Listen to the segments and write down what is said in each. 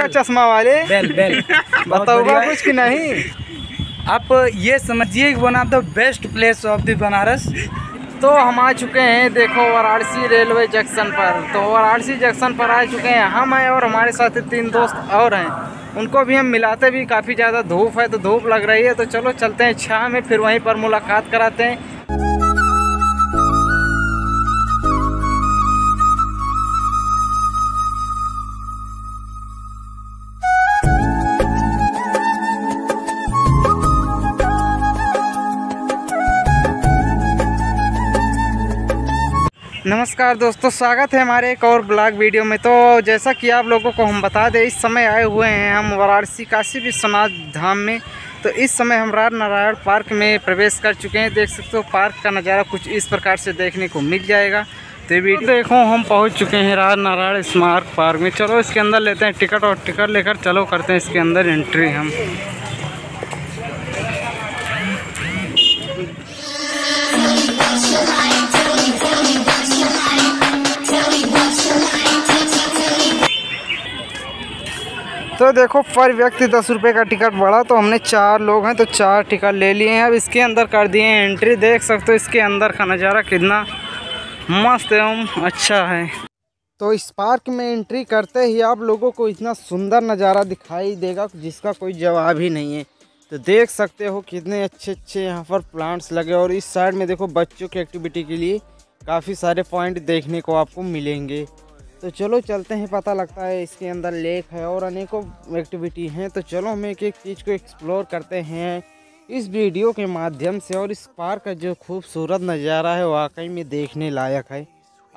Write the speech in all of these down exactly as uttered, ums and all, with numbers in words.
का चश्मा वाले बेल बेल बताओ कुछ कि नहीं। आप ये समझिए one of the best place of the Banaras. तो हम आ चुके हैं, देखो वाराणसी रेलवे जंक्शन पर। तो वाराणसी जंक्शन पर आ चुके हैं हम हैं और हमारे साथ तीन दोस्त और हैं, उनको भी हम मिलाते भी। काफ़ी ज़्यादा धूप है तो धूप लग रही है, तो चलो चलते हैं छाह में, फिर वहीं पर मुलाकात कराते हैं। नमस्कार दोस्तों, स्वागत है हमारे एक और ब्लॉग वीडियो में। तो जैसा कि आप लोगों को हम बता दें, इस समय आए हुए हैं हम वाराणसी काशी विश्वनाथ धाम में। तो इस समय हम राजनारायण पार्क में प्रवेश कर चुके हैं। देख सकते हो पार्क का नज़ारा कुछ इस प्रकार से देखने को मिल जाएगा। तो वीडियो देखो, हम पहुंच चुके हैं राजनारायण स्मारक पार्क में। चलो इसके अंदर लेते हैं टिकट, और टिकट लेकर चलो करते हैं इसके अंदर एंट्री हम। तो देखो पर व्यक्ति दस रुपये का टिकट बढ़ा, तो हमने चार लोग हैं तो चार टिकट ले लिए हैं। अब इसके अंदर कर दिए हैं एंट्री। देख सकते हो इसके अंदर का नज़ारा कितना मस्त एवं अच्छा है। तो इस पार्क में एंट्री करते ही आप लोगों को इतना सुंदर नज़ारा दिखाई देगा जिसका कोई जवाब ही नहीं है। तो देख सकते हो कितने अच्छे अच्छे यहाँ पर प्लांट्स लगे, और इस साइड में देखो बच्चों की एक्टिविटी के लिए काफ़ी सारे पॉइंट देखने को आपको मिलेंगे। तो चलो चलते हैं, पता लगता है इसके अंदर लेक है और अनेकों एक्टिविटी हैं। तो चलो हम एक एक चीज़ को एक्सप्लोर करते हैं इस वीडियो के माध्यम से। और इस पार्क का जो खूबसूरत नज़ारा है वाकई में देखने लायक है।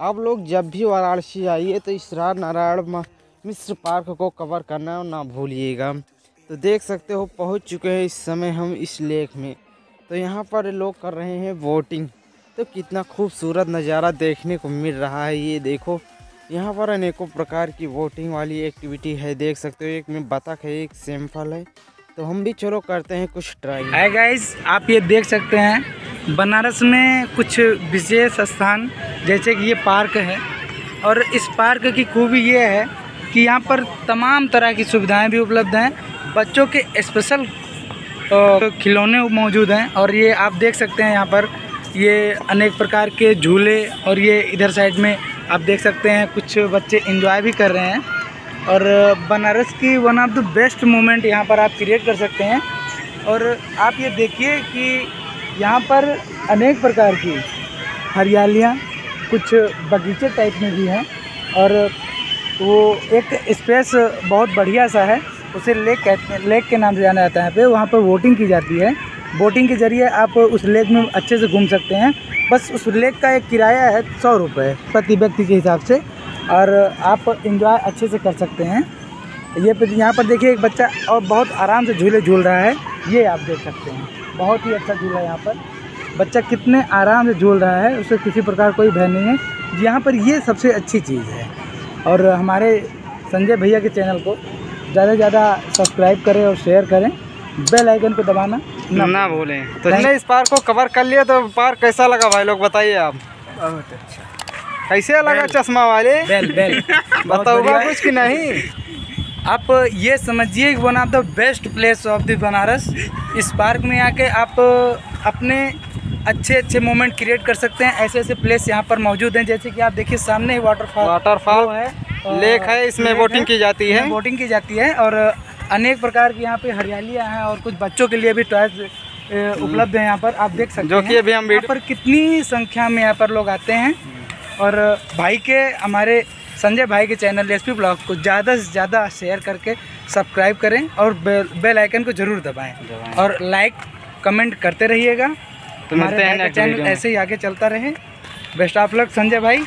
आप लोग जब भी वाराणसी आइए तो इस राजनारायण मिश्र पार्क को कवर करना ना भूलिएगा। तो देख सकते हो पहुंच चुके हैं इस समय हम इस लेक में। तो यहाँ पर लोग कर रहे हैं बोटिंग। तो कितना खूबसूरत नज़ारा देखने को मिल रहा है। ये देखो यहाँ पर अनेकों प्रकार की बोटिंग वाली एक्टिविटी है। देख सकते हो एक में बतख है, एक सैंपल है। तो हम भी चलो करते हैं कुछ ट्राई। हाय गाइस, आप ये देख सकते हैं बनारस में कुछ विशेष स्थान जैसे कि ये पार्क है। और इस पार्क की खूबी ये है कि यहाँ पर तमाम तरह की सुविधाएं भी उपलब्ध हैं। बच्चों के स्पेशल खिलौने मौजूद हैं। और ये आप देख सकते हैं यहाँ पर ये अनेक प्रकार के झूले, और ये इधर साइड में आप देख सकते हैं कुछ बच्चे एंजॉय भी कर रहे हैं। और बनारस की one of the best moment यहाँ पर आप क्रिएट कर सकते हैं। और आप ये देखिए कि यहाँ पर अनेक प्रकार की हरियालियाँ, कुछ बगीचे टाइप में भी हैं, और वो एक स्पेस बहुत बढ़िया सा है, उसे लेक कहते हैं, लेक के नाम से जाना जाता है। यहाँ पे वहाँ पर बोटिंग की जाती है। बोटिंग के ज़रिए आप उस लेक में अच्छे से घूम सकते हैं। बस उस लेक का एक किराया है सौ रुपये प्रति व्यक्ति के हिसाब से, और आप एंजॉय अच्छे से कर सकते हैं। ये यह यहाँ पर देखिए एक बच्चा और बहुत आराम से झूले झूल रहा है। ये आप देख सकते हैं बहुत ही अच्छा झूला है। यहाँ पर बच्चा कितने आराम से झूल रहा है, उसे किसी प्रकार कोई भय नहीं है। यहाँ पर ये सबसे अच्छी चीज़ है। और हमारे संजय भैया के चैनल को ज़्यादा से ज़्यादा सब्सक्राइब करें और शेयर करें, बेल आइकन को दबाना ना, ना भूलें। तो हमने इस पार्क को कवर कर लिया। तो पार्क कैसा लगा भाई लोग बताइए आप? बहुत अच्छा। कैसे लगा चश्मा वाले बेल बेल बताओ कुछ कि नहीं। आप ये समझिए one of the best place of the Banaras. इस पार्क में आके आप अपने अच्छे अच्छे मोमेंट क्रिएट कर सकते हैं। ऐसे ऐसे प्लेस यहाँ पर मौजूद हैं, जैसे कि आप देखिए सामने ही वाटरफॉल वाटरफॉल है, लेक है, इसमें बोटिंग की जाती है बोटिंग की जाती है और अनेक प्रकार की यहाँ पे हरियालियाँ हैं, और कुछ बच्चों के लिए भी टॉयज उपलब्ध हैं यहाँ पर। आप देख सकते जो कि अभी हम यहाँ पर कितनी संख्या में यहाँ पर लोग आते हैं। और भाई के हमारे संजय भाई के चैनल एस पी ब्लॉग को ज़्यादा से ज़्यादा शेयर करके सब्सक्राइब करें, और बेल आइकन को ज़रूर दबाएं, और लाइक कमेंट करते रहिएगा। हमारे चैनल ऐसे ही आगे चलता रहे। बेस्ट ऑफ लक संजय भाई।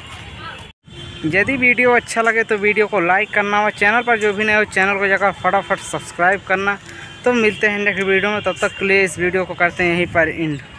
यदि वीडियो अच्छा लगे तो वीडियो को लाइक करना, और चैनल पर जो भी नए हो चैनल को जाकर फटाफट सब्सक्राइब करना। तो मिलते हैं नेक्स्ट वीडियो में, तब तक के लिए इस वीडियो को करते हैं यहीं पर एंड।